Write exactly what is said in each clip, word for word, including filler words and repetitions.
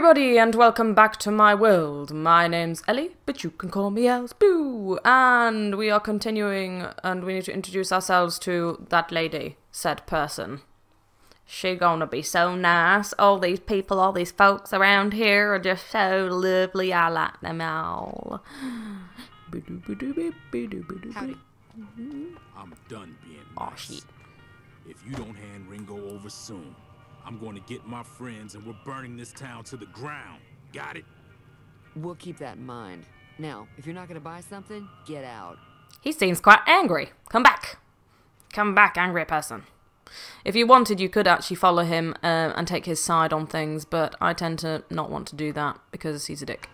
everybody, and welcome back to my world. My name's Ellie, but you can call me Els. Boo! And we are continuing, and we need to introduce ourselves to that lady, said person. She gonna be so nice. All these people, all these folks around here are just so lovely. I like them all. Howdy. I'm done being nice. Oh, shit. If you don't hand Ringo over soon, I'm going to get my friends and we're burning this town to the ground. Got it? We'll keep that in mind. Now, if you're not going to buy something, get out. He seems quite angry. Come back. Come back, angry person. If you wanted, you could actually follow him uh, and take his side on things, but I tend to not want to do that because he's a dick.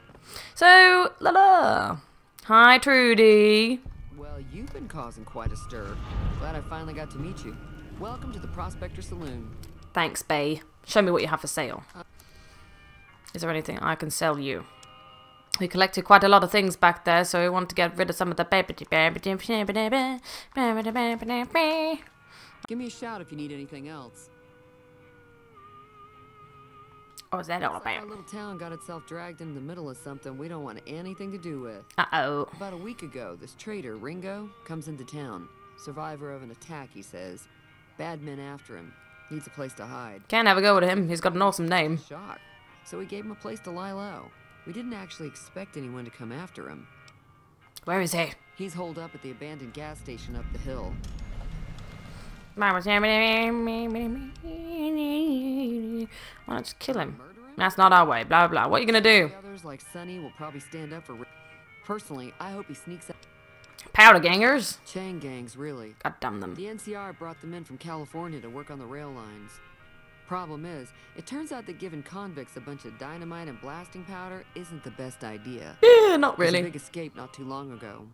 So, la la. Hi, Trudy. Well, you've been causing quite a stir. Glad I finally got to meet you. Welcome to the Prospector Saloon. Thanks, bae. Show me what you have for sale. Is there anything I can sell you? We collected quite a lot of things back there, so we want to get rid of some of the baby. Give me a shout if you need anything else. Oh, is that all about? Our little town got itself dragged into the middle of something we don't want anything to do with. Uh-oh. About a week ago, this traitor, Ringo, comes into town. Survivor of an attack, he says. Bad men after him. Needs a place to hide. Can't have a go at him. He's got an awesome name. Shock. So we gave him a place to lie low. We didn't actually expect anyone to come after him. Where is he? He's holed up at the abandoned gas station up the hill. Well, let's kill him. That's not our way. Blah blah. What are you gonna do? Others like Sunny will probably stand up for. Personally, I hope he sneaks up. Powder Gangers? Chain gangs, really. God damn them. The N C R brought them in from California to work on the rail lines. Problem is, it turns out that giving convicts a bunch of dynamite and blasting powder isn't the best idea. Yeah, not really. There was a big escape not too long ago.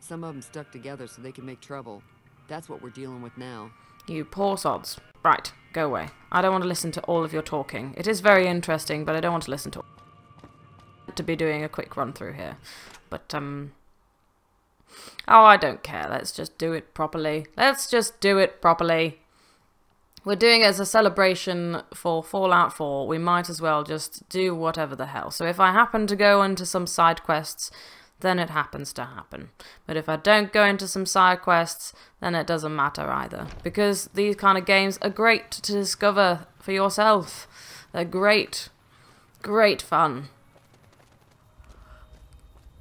Some of them stuck together so they could make trouble. That's what we're dealing with now. You poor sods. Right, go away. I don't want to listen to all of your talking. It is very interesting, but I don't want to listen to all. To be doing a quick run through here. But, um... oh, I don't care. Let's just do it properly. Let's just do it properly. We're doing it as a celebration for Fallout four. We might as well just do whatever the hell. So if I happen to go into some side quests, then it happens to happen. But if I don't go into some side quests, then it doesn't matter either. Because these kind of games are great to discover for yourself. They're great. Great fun.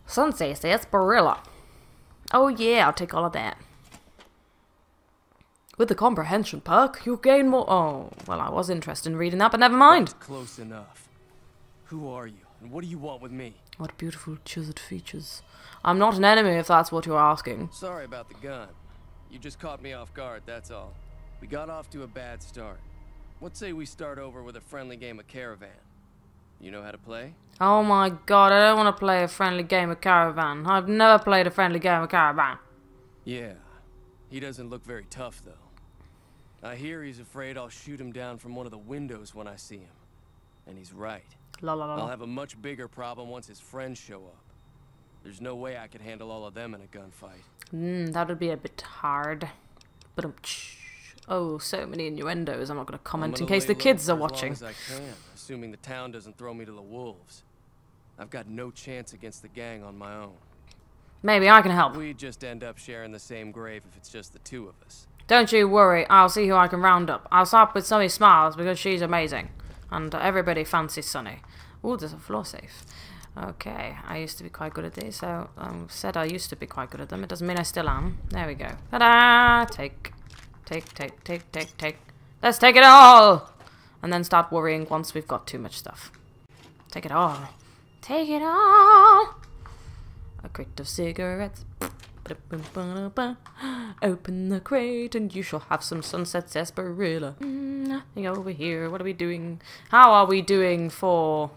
Sunset Sarsaparilla. Oh yeah, I'll take all of that. With the comprehension perk, you'll gain more. Oh, well, I was interested in reading that, but never mind. That's close enough. Who are you, and what do you want with me? What beautiful chiseled features. I'm not an enemy, if that's what you're asking. Sorry about the gun. You just caught me off guard, that's all. We got off to a bad start. What say we start over with a friendly game of Caravan? You know how to play? Oh my god, I don't want to play a friendly game of Caravan. I've never played a friendly game of Caravan. Yeah, he doesn't look very tough, though. I hear he's afraid I'll shoot him down from one of the windows when I see him. And he's right. La, la, la, la. I'll have a much bigger problem once his friends show up. There's no way I could handle all of them in a gunfight. Hmm, that would be a bit hard. But um, oh, so many innuendos. I'm not going to comment in case the kids are watching. As long as I can. Assuming the town doesn't throw me to the wolves. I've got no chance against the gang on my own. Maybe I can help. We just end up sharing the same grave if it's just the two of us. Don't you worry, I'll see who I can round up. I'll start with Sunny Smiles because she's amazing. And everybody fancies Sunny. Ooh, there's a floor safe. Okay, I used to be quite good at these, so I um, said I used to be quite good at them. It doesn't mean I still am. There we go. Ta-da! Take, take, take, take, take, take. Let's take it all! And then start worrying once we've got too much stuff. Take it all. Take it all. A crate of cigarettes. Open the crate and you shall have some Sunset Sarsaparilla. Nothing over here. What are we doing? How are we doing for...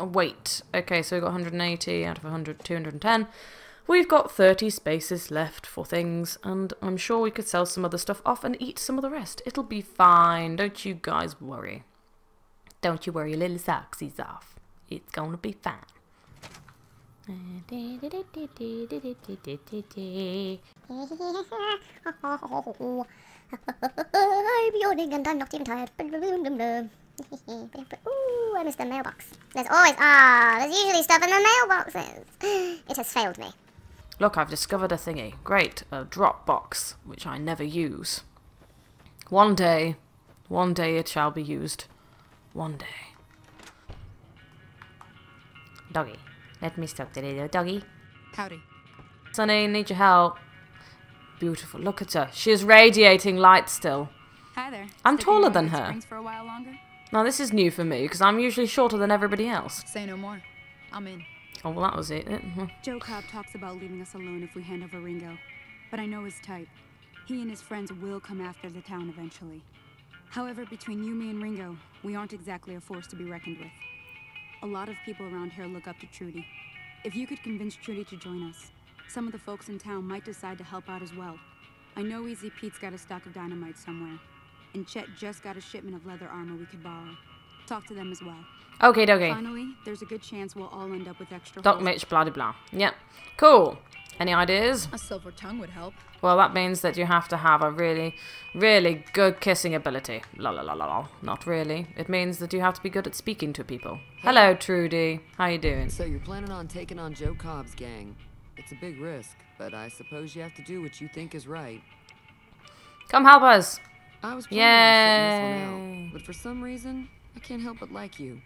Oh, wait. Okay, so we've got one hundred eighty out of one hundred, two hundred ten. We've got thirty spaces left for things, and I'm sure we could sell some other stuff off and eat some of the rest. It'll be fine. Don't you guys worry. Don't you worry, your little socksies off. It's gonna be fine. I'm yawning and I'm not even tired. Ooh, I missed the mailbox. There's always, ah, there's usually stuff in the mailboxes. It has failed me. Look, I've discovered a thingy. Great, a drop box, which I never use. One day, one day it shall be used. One day. Doggy, let me stop the little doggy. Howdy. Sunny, need your help. Beautiful, look at her. She is radiating light still. Hi there. I'm taller than her. For a while longer? Now this is new for me, because I'm usually shorter than everybody else. Say no more. I'm in. Oh, well, that was it. Joe Cobb talks about leaving us alone if we hand over Ringo. But I know his type. He and his friends will come after the town eventually. However, between you, me, and Ringo, we aren't exactly a force to be reckoned with. A lot of people around here look up to Trudy. If you could convince Trudy to join us, some of the folks in town might decide to help out as well. I know Easy Pete's got a stock of dynamite somewhere. And Chet just got a shipment of leather armor we could borrow. Talk to them as well. Okay, okay. Finally, there's a good chance we'll all end up with extra. Doc Mitchell, blah, blah, blah. Yep. Cool. Any ideas? A silver tongue would help. Well, that means that you have to have a really, really good kissing ability. La la la la la. Not really. It means that you have to be good at speaking to people. Hello, Trudy. How you doing? So you're planning on taking on Joe Cobb's gang. It's a big risk, but I suppose you have to do what you think is right. Come help us. I was planning on sitting this one out, but for some reason, I can't help but like you.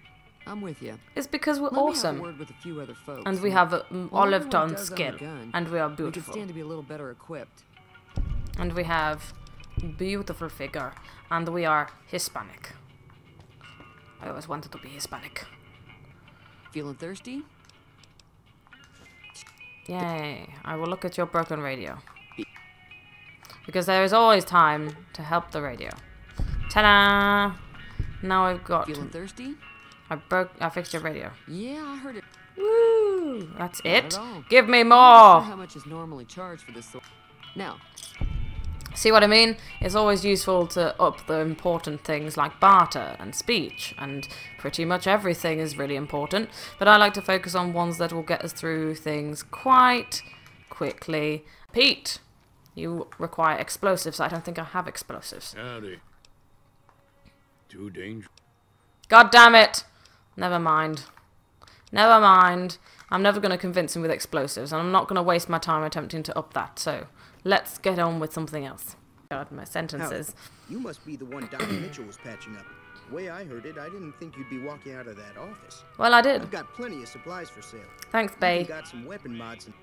I'm with you. It's because we're Let awesome, me have a word with a few other folks, and we have an olive tone skill, and we are beautiful. We can stand to be a little better equipped. And we have beautiful figure, and we are Hispanic. I always wanted to be Hispanic. Feeling thirsty? Yay! I will look at your broken radio. Because there is always time to help the radio. Ta-da! Now I've got. Feeling thirsty? I broke. I fixed your radio. Yeah, I heard it. Woo! That's it. Give me more. I'm not sure how much is normally charged for this sort. Now. See what I mean? It's always useful to up the important things like barter and speech, and pretty much everything is really important. But I like to focus on ones that will get us through things quite quickly. Pete. You require explosives. I don't think I have explosives. Howdy. Too dangerous. God damn it! Never mind. Never mind. I'm never going to convince him with explosives, and I'm not going to waste my time attempting to up that. So let's get on with something else. God, my sentences. Howdy. You must be the one Doc Mitchell was patching up. The way I heard it, I didn't think you'd be walking out of that office. Well, I did. I've got plenty of supplies for sale. Thanks, babe. Got some weapon mods and.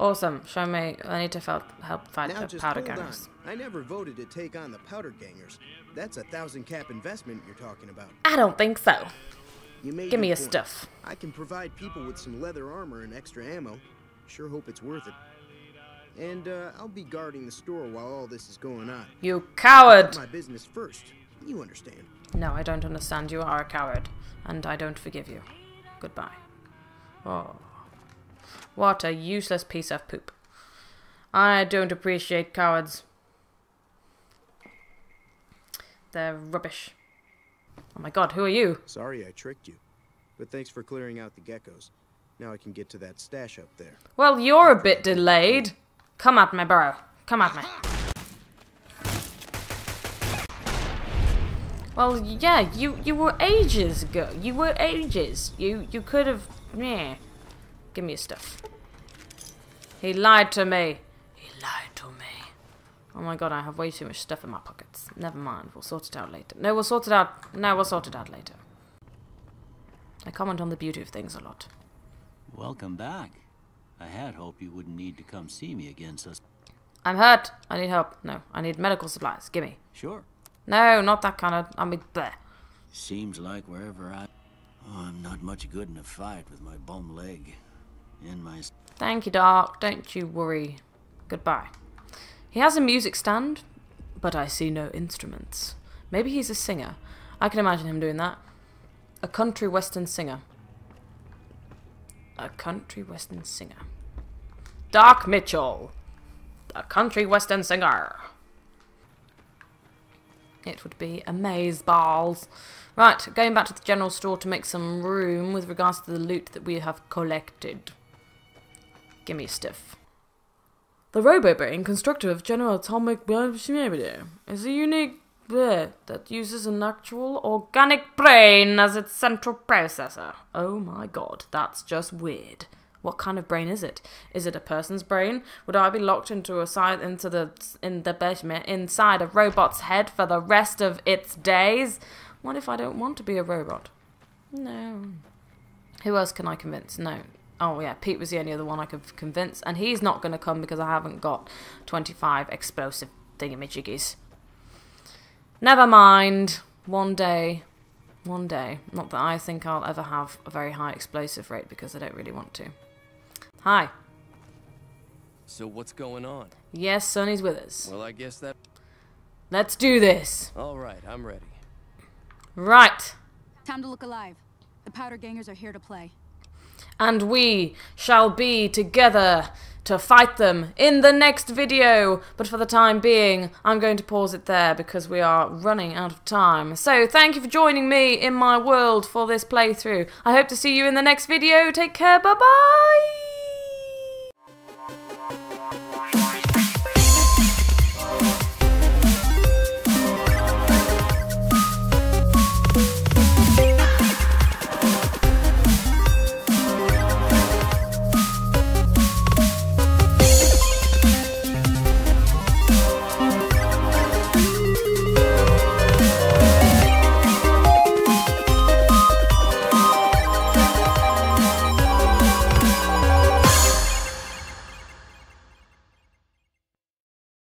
Awesome. Show me. I need to help fight now the Powder Gangers. On. I never voted to take on the Powder Gangers. That's a thousand cap investment you're talking about. I don't think so. You Give me your point. stuff. I can provide people with some leather armor and extra ammo. Sure hope it's worth it. And uh, I'll be guarding the store while all this is going on. You coward! I've got my business first. You understand? No, I don't understand. You are a coward, and I don't forgive you. Goodbye. Oh. What a useless piece of poop. I don't appreciate cowards. They're rubbish. Oh my god, who are you? Sorry I tricked you, but thanks for clearing out the geckos. Now I can get to that stash up there. Well, you're a bit delayed. Come at me, bro. Come at me. Well, yeah, you, you were ages ago. You were ages. You, you could have... Yeah. Give me your stuff. He lied to me. He lied to me. Oh my god, I have way too much stuff in my pockets. Never mind, we'll sort it out later. No, we'll sort it out. No, we'll sort it out later. I comment on the beauty of things a lot. Welcome back. I had hoped you wouldn't need to come see me again, sus. I'm hurt. I need help. No, I need medical supplies. Give me. Sure. No, not that kind of... I mean, bleh. Seems like wherever I... Oh, I'm not much good in a fight with my bum leg. In my Thank you, Doc. Don't you worry. Goodbye. He has a music stand, but I see no instruments. Maybe he's a singer. I can imagine him doing that. A country western singer. A country western singer. Doc Mitchell. A country western singer. It would be amazeballs. Right, going back to the general store to make some room with regards to the loot that we have collected. Give me stuff. The Robo Brain, constructor of General Atomic Blah, blah, blah, blah, is a unique There, that uses an actual organic brain as its central processor. Oh my god, that's just weird. What kind of brain is it? Is it a person's brain? Would I be locked into a side into the in the basement inside a robot's head for the rest of its days? What if I don't want to be a robot? No. Who else can I convince? No. Oh yeah, Pete was the only other one I could convince, and he's not going to come because I haven't got twenty-five explosive thingamajiggies. Never mind. One day. One day. Not that I think I'll ever have a very high explosive rate because I don't really want to. Hi. So what's going on? Yes, Sonny's with us. Well, I guess that... Let's do this. All right, I'm ready. Right. Time to look alive. The Powder Gangers are here to play. And we shall be together to fight them in the next video. But for the time being, I'm going to pause it there because we are running out of time. So thank you for joining me in my world for this playthrough. I hope to see you in the next video. Take care. Bye-bye.